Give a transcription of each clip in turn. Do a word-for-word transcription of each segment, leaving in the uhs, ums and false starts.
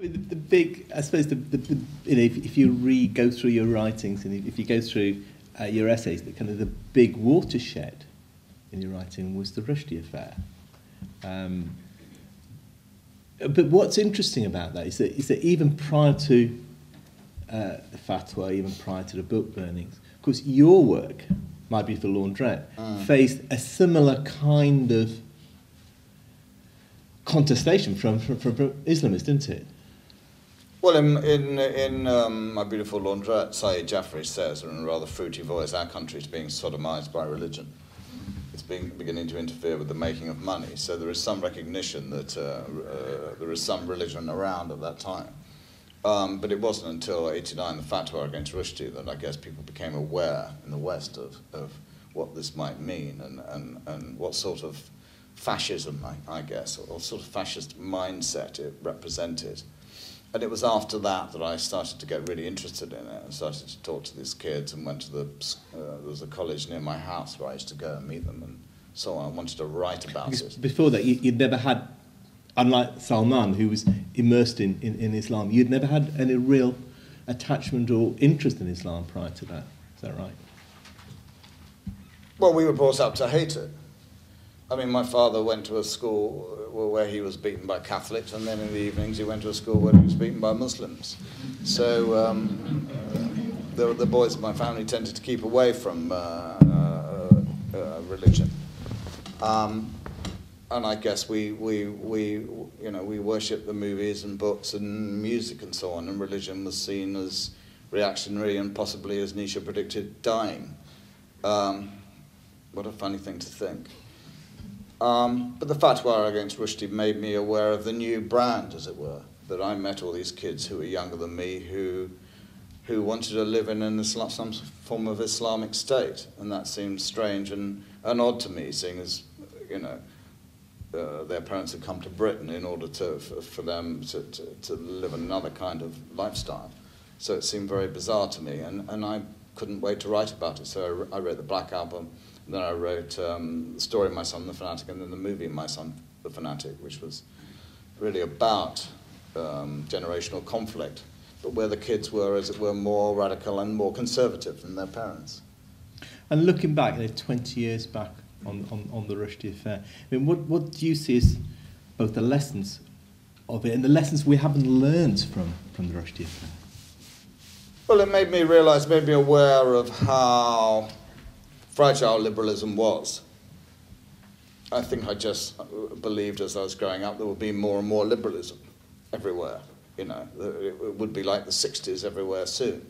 I mean, the, the big, I suppose, the, the, the, you know, if, if you re-go through your writings and if you go through uh, your essays, that kind of the big watershed in your writing was the Rushdie affair. Um, but what's interesting about that is that, is that even prior to uh, the fatwa, even prior to the book burnings, of course, your work, My Beautiful Laundrette, uh. faced a similar kind of contestation from, from, from Islamists, didn't it? Well, in, in, in um, My Beautiful Laundrette, Saeed Jaffrey says, in a rather fruity voice, our country is being sodomized by religion. It's being, beginning to interfere with the making of money. So there is some recognition that uh, uh, there is some religion around at that time. Um, but it wasn't until eighty-nine, the fatwa against Rushdie, that I guess people became aware in the West of, of what this might mean and, and, and what sort of fascism, I, I guess, or, or sort of fascist mindset it represented. And it was after that that I started to get really interested in it. I started to talk to these kids and went to the, uh, there was a college near my house where I used to go and meet them and so on. I wanted to write about because it. Before that, you, you'd never had, unlike Salman, who was immersed in, in, in Islam, you'd never had any real attachment or interest in Islam prior to that. Is that right? Well, we were brought up to hate it. I mean, my father went to a school where he was beaten by Catholics, and then in the evenings he went to a school where he was beaten by Muslims. So um, uh, the, the boys in my family tended to keep away from uh, uh, uh, religion. Um, and I guess we, we, we, you know, we worshipped the movies and books and music and so on, and religion was seen as reactionary and possibly, as Nietzsche predicted, dying. Um, what a funny thing to think. Um, but the fatwa against Rushdie made me aware of the new brand, as it were, that I met all these kids who were younger than me who, who wanted to live in an Islam, some form of Islamic state, and that seemed strange and, and odd to me, seeing as, you know, uh, their parents had come to Britain in order to, for, for them to, to, to live another kind of lifestyle. So it seemed very bizarre to me, and, and I couldn't wait to write about it, so I, I wrote The Black Album. Then I wrote um, the story My Son and the Fanatic, and then the movie My Son the Fanatic, which was really about um, generational conflict, but where the kids were, as it were, more radical and more conservative than their parents. And looking back, you know, twenty years back on, on, on the Rushdie affair, I mean, what, what do you see as both the lessons of it and the lessons we haven't learned from, from the Rushdie affair? Well, it made me realise, made me aware of how fragile liberalism was. I think I just believed as I was growing up there would be more and more liberalism everywhere, you know. It would be like the sixties everywhere soon.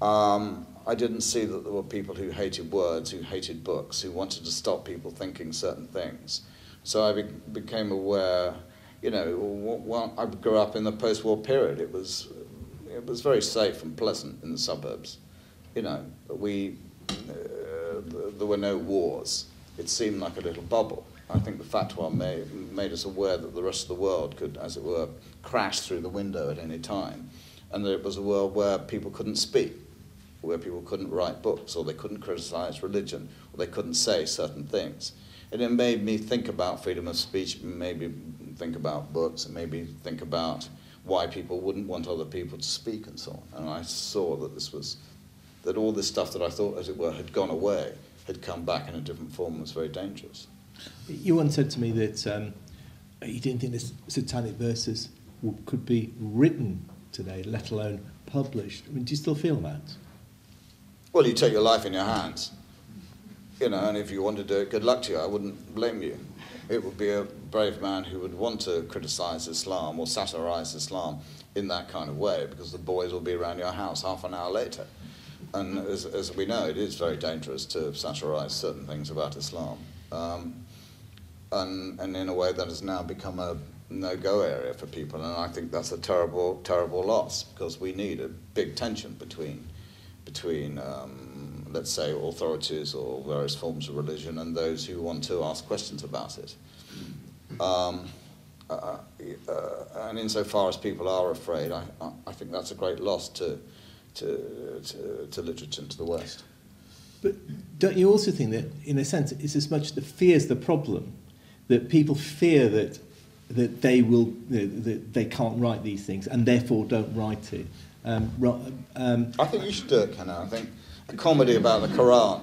Um, I didn't see that there were people who hated words, who hated books, who wanted to stop people thinking certain things. So I be became aware, you know, well, I grew up in the post-war period. It was, it was very safe and pleasant in the suburbs. You know, we... Uh, there were no wars. It seemed like a little bubble. I think the fatwa made, made us aware that the rest of the world could, as it were, crash through the window at any time, and that it was a world where people couldn't speak, where people couldn't write books, or they couldn't criticise religion, or they couldn't say certain things. And it made me think about freedom of speech, maybe think about books, and maybe think about why people wouldn't want other people to speak and so on. And I saw that this was... that all this stuff that I thought, as it were, had gone away, had come back in a different form and was very dangerous. You once said to me that um, you didn't think the Satanic Verses could be written today, let alone published. I mean, do you still feel that? Well, you take your life in your hands, you know, and if you want to do it, good luck to you. I wouldn't blame you. It would be a brave man who would want to criticise Islam or satirise Islam in that kind of way, because the boys will be around your house half an hour later. And as, as we know, it is very dangerous to satirise certain things about Islam. Um, and, and in a way that has now become a no-go area for people, and I think that's a terrible, terrible loss, because we need a big tension between, between um, let's say, authorities or various forms of religion and those who want to ask questions about it. Um, uh, uh, and insofar as people are afraid, I, I, I think that's a great loss to... To, to, to literature and to the West. But don't you also think that, in a sense, it's as much the fear's the problem, that people fear that that they will, you know, that they can't write these things, and therefore don't write it. Um, um, I think you should do it, Kano. I think a comedy about the Quran,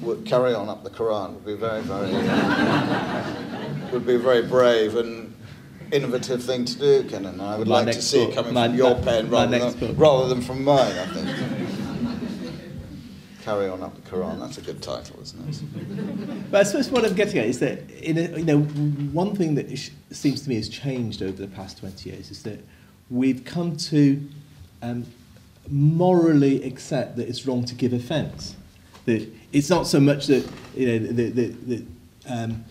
would carry on up the Quran, would be very, very, would be very brave and innovative thing to do, Kano. And I would my like to see book. it coming my, from your my, pen rather than, rather than from mine, I think. Carry on up the Quran. That's a good title, isn't it? But I suppose what I'm getting at is that, in a, you know, one thing that sh seems to me has changed over the past twenty years is that we've come to um, morally accept that it's wrong to give offence. That it's not so much that, you know, that, that, that um,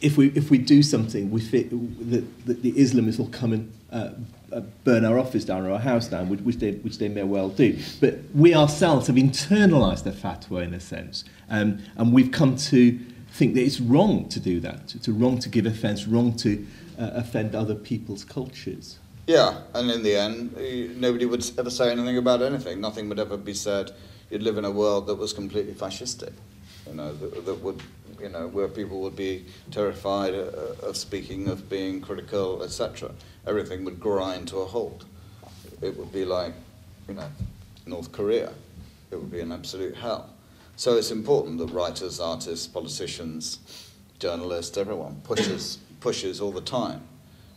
if we if we do something, we fit that, that the Islamists will come and Uh, Uh, burn our office down or our house down, which, which, they, which they may well do. But we ourselves have internalised the fatwa in a sense, um, and we've come to think that it's wrong to do that, it's wrong to give offence, wrong to uh, offend other people's cultures. Yeah, and in the end, nobody would ever say anything about anything. Nothing would ever be said. You'd live in a world that was completely fascistic, you know, that, that would, you know, where people would be terrified uh, of speaking, of being critical, et cetera. Everything would grind to a halt. It would be like, you know, North Korea. It would be an absolute hell. So it's important that writers, artists, politicians, journalists, everyone pushes pushes all the time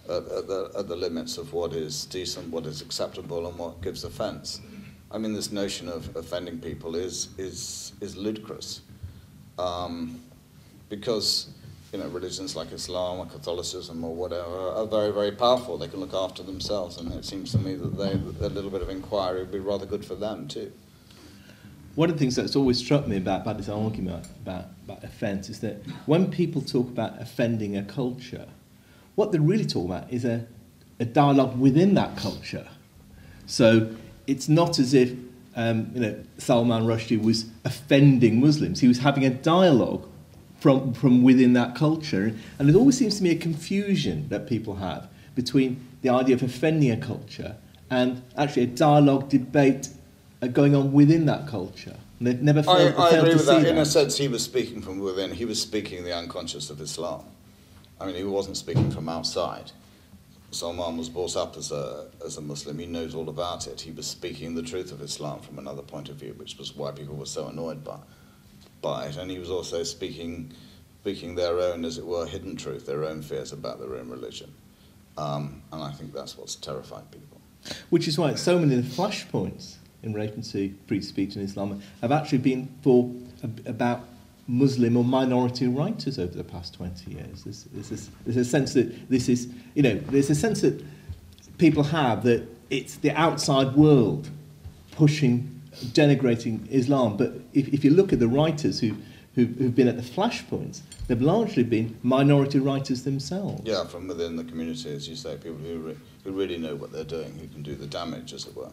at, at, the, at the limits of what is decent, what is acceptable, and what gives offence. I mean, this notion of offending people is is is ludicrous. Um, Because, you know, religions like Islam or Catholicism or whatever are very, very powerful. They can look after themselves, and it seems to me that they, a little bit of inquiry would be rather good for them too. One of the things that's always struck me about, about this argument about, about offence is that when people talk about offending a culture, what they're really talking about is a, a dialogue within that culture. So it's not as if um, you know, Salman Rushdie was offending Muslims. He was having a dialogue From, from within that culture. And it always seems to me a confusion that people have between the idea of offending a culture and actually a dialogue, debate uh, going on within that culture. And they've never failed, I, I failed agree to with see that. that. In a sense, he was speaking from within. He was speaking the unconscious of Islam. I mean, he wasn't speaking from outside. Salman was brought up as a, as a Muslim. He knows all about it. He was speaking the truth of Islam from another point of view, which was why people were so annoyed by it. By it, and he was also speaking, speaking their own, as it were, hidden truth, their own fears about their own religion, um, and I think that's what's terrified people. Which is why so many of the flashpoints in relation to free speech in Islam have actually been for about Muslim or minority writers over the past twenty years. There's, there's, this, there's a sense that this is, you know, there's a sense that people have that it's the outside world pushing, denigrating Islam, but if, if you look at the writers who, who, who've been at the flashpoints, they've largely been minority writers themselves. Yeah, from within the community, as you say, people who, re who really know what they're doing, who can do the damage, as it were.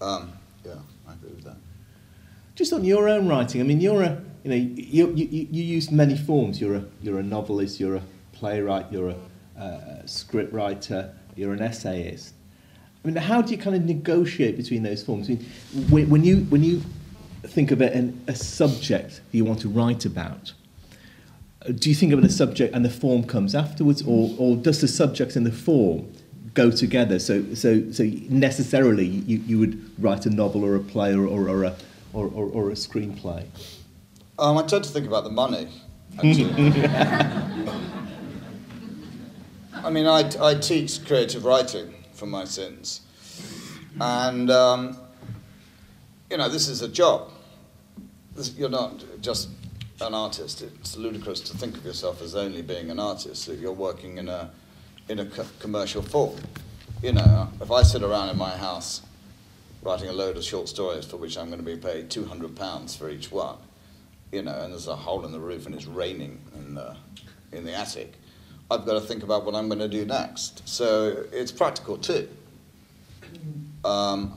Um, yeah, I agree with that. Just on your own writing, I mean, you're a, you know, you, you, you, you use many forms. You're a, you're a novelist, you're a playwright, you're a uh, script writer, you're an essayist. I mean, how do you kind of negotiate between those forms? I mean, when, when, you, when you think of a, a subject you want to write about, do you think of it as a subject and the form comes afterwards, or, or does the subject and the form go together? So, so, so necessarily you, you would write a novel or a play or, or, or, a, or, or, or a screenplay? Um, I tend to think about the money, actually. I mean, I, I teach creative writing for my sins, and um, you know, this is a job. This, you're not just an artist. It's ludicrous to think of yourself as only being an artist. That you're working in a in a co commercial form. You know, if I sit around in my house writing a load of short stories for which I'm going to be paid two hundred pounds for each one, you know, and there's a hole in the roof and it's raining in the in the attic, I've got to think about what I'm going to do next. So it's practical too. Um,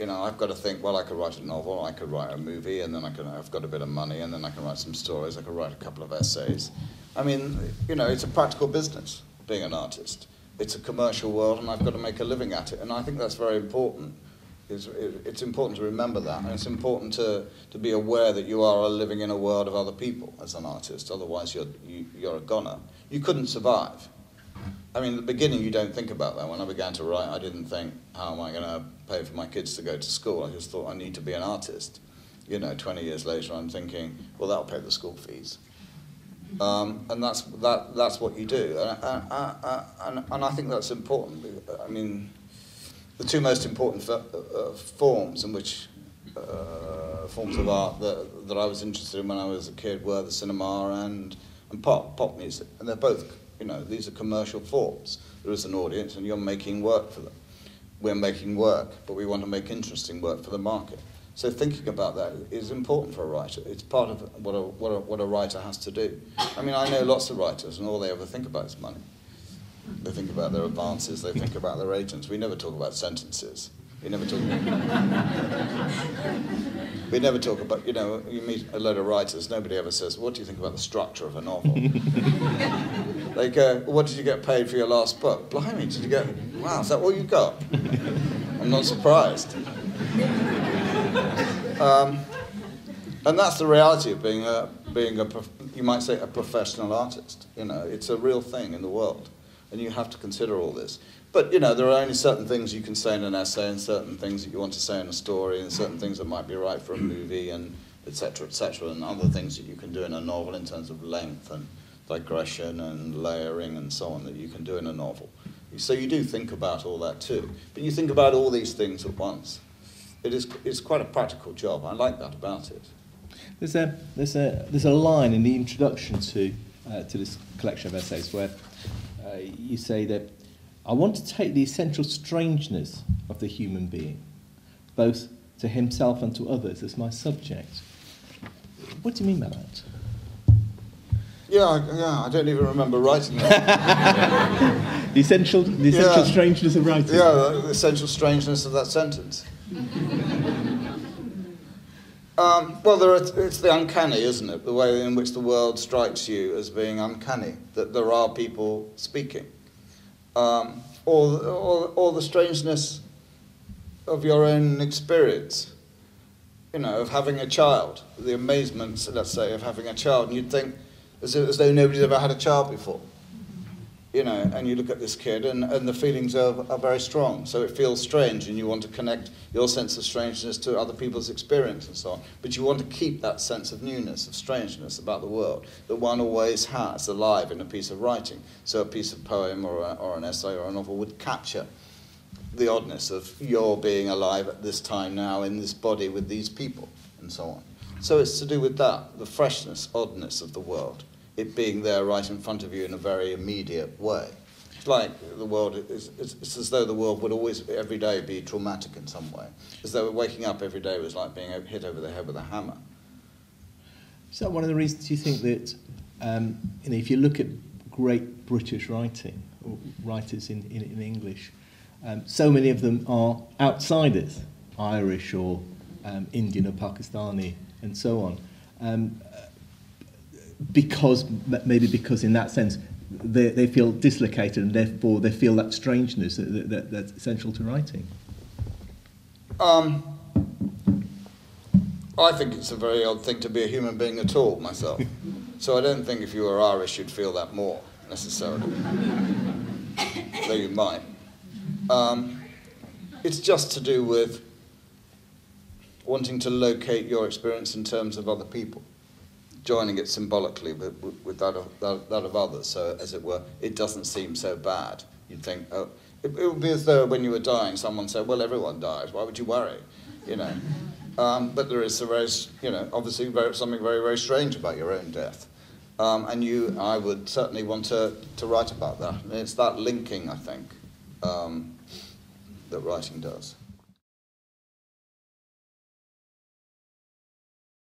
you know, I've got to think, well, I could write a novel, I could write a movie, and then I can, I've got a bit of money, and then I can write some stories, I could write a couple of essays. I mean, you know, it's a practical business, being an artist. It's a commercial world, and I've got to make a living at it. And I think that's very important. It's, it's important to remember that, and it's important to, to be aware that you are living in a world of other people as an artist. Otherwise, you're, you, you're a goner. You couldn't survive. I mean, at the beginning, you don't think about that. When I began to write, I didn't think, how am I going to pay for my kids to go to school? I just thought, I need to be an artist. You know, twenty years later, I'm thinking, well, that'll pay the school fees. Um, and that's, that, that's what you do. And I, I, I, and, and I think that's important. I mean, the two most important uh, forms in which, uh, forms of art that, that I was interested in when I was a kid were the cinema and, and pop, pop music. And they're both, you know, these are commercial forms. There is an audience and you're making work for them. We're making work, but we want to make interesting work for the market. So thinking about that is important for a writer. It's part of what a, what a, what a writer has to do. I mean, I know lots of writers, and all they ever think about is money. They think about their advances, they think about their agents. We never talk about sentences. We never talk about... we never talk about, you know, you meet a load of writers, nobody ever says, what do you think about the structure of a novel? They go, what did you get paid for your last book? Blimey, did you get... Wow, is that all you got? I'm not surprised. Um, and that's the reality of being a, being a, you might say, a professional artist. You know, it's a real thing in the world, and you have to consider all this. But, you know, there are only certain things you can say in an essay, and certain things that you want to say in a story, and certain things that might be right for a movie, and et cetera, et cetera, and other things that you can do in a novel in terms of length and digression and layering and so on that you can do in a novel. So you do think about all that too. But you think about all these things at once. It is, it's quite a practical job. I like that about it. There's a, there's a, there's a line in the introduction to, uh, to this collection of essays where uh, you say that, I want to take the essential strangeness of the human being, both to himself and to others, as my subject. What do you mean by that? Yeah, yeah, I don't even remember writing that. the essential, the essential yeah. strangeness of writing. Yeah, the essential strangeness of that sentence. um, well, there are, it's the uncanny, isn't it? The way in which the world strikes you as being uncanny, that there are people speaking. Um, or, or, or the strangeness of your own experience, you know, of having a child, the amazement, let's say, of having a child, and you'd think as, as though nobody's ever had a child before. You know, and you look at this kid, and, and the feelings are, are very strong. So it feels strange, and you want to connect your sense of strangeness to other people's experience and so on. But you want to keep that sense of newness, of strangeness about the world that one always has alive in a piece of writing. So a piece of poem or, a, or an essay or a novel would capture the oddness of your being alive at this time now in this body with these people and so on. So it's to do with that, the freshness, oddness of the world. It being there right in front of you in a very immediate way. It's like the world, it's, it's, it's as though the world would always, every day, be traumatic in some way. As though waking up every day was like being hit over the head with a hammer. Is that one of the reasons you think that, um, you know, if you look at great British writing, or writers in, in, in English, um, so many of them are outsiders, Irish or um, Indian or Pakistani and so on. Um, because, maybe because in that sense, they, they feel dislocated and therefore they feel that strangeness that, that, that's essential to writing? Um, I think it's a very odd thing to be a human being at all, myself. So I don't think if you were Irish you'd feel that more, necessarily. Though you might. Um, it's just to do with wanting to locate your experience in terms of other people. Joining it symbolically with, with that, of, that, that of others, so as it were, it doesn't seem so bad. You'd think, oh, it, it would be as though when you were dying, someone said, well, everyone dies, why would you worry? You know, um, but there is a very, you know, obviously very, something very, very strange about your own death. Um, and you, I would certainly want to, to write about that. And it's that linking, I think, um, that writing does.